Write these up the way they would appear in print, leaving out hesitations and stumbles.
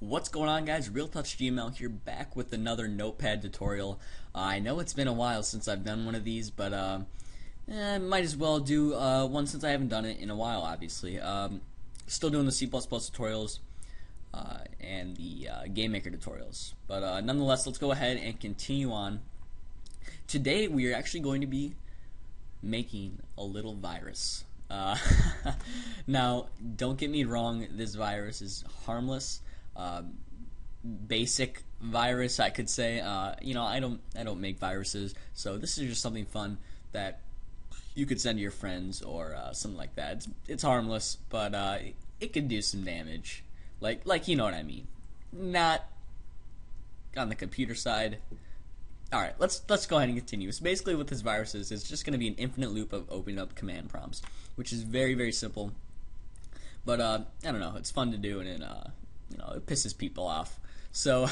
What's going on, guys? RealTutsGML here, back with another Notepad tutorial. I know it's been a while since I've done one of these, but I might as well do one since I haven't done it in a while, obviously. Still doing the C++ tutorials and the Game Maker tutorials. But nonetheless, let's go ahead and continue on. Today, we are actually going to be making a little virus. Now, don't get me wrong, this virus is harmless, basic virus, I could say. You know, I don't make viruses, so this is just something fun that you could send to your friends or something like that. It's harmless, but it could do some damage. Like you know what I mean. Not on the computer side. Alright, let's go ahead and continue. So basically what this virus is, it's just going to be an infinite loop of opening up command prompts, which is very, very simple. But, I don't know, it's fun to do, and it, you know, it pisses people off. So,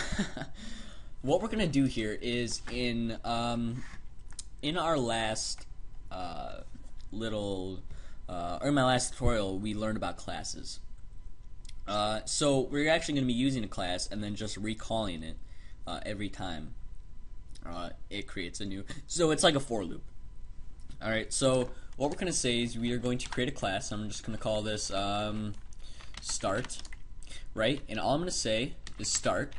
what we're going to do here is in our last in my last tutorial, we learned about classes. So, we're actually going to be using a class and then just recalling it every time. It creates a new, so it's like a for loop. Alright, so what we're going to say is we are going to create a class. I'm just going to call this start, right? And all I'm going to say is start,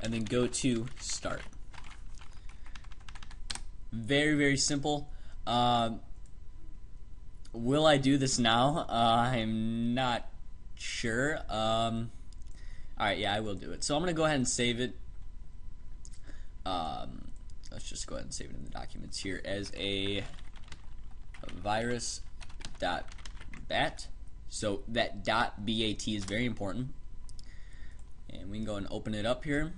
and then go to start. Very, very simple. Will I do this now? I'm not sure. Alright, yeah, I will do it. So I'm going to go ahead and save it. Let's just go ahead and save it in the documents here as a virus.bat. So that .bat is very important. And we can go and open it up here.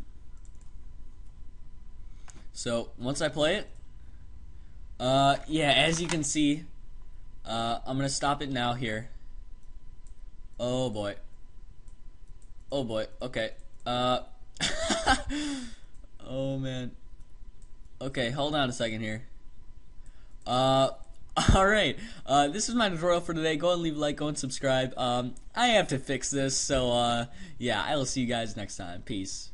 So once I play it, yeah, as you can see, I'm going to stop it now here. Oh boy. Oh boy. Okay. Oh man. Okay, hold on a second here. Alright, this is my tutorial for today. Go and leave a like, go and subscribe. I have to fix this, so yeah, I will see you guys next time. Peace.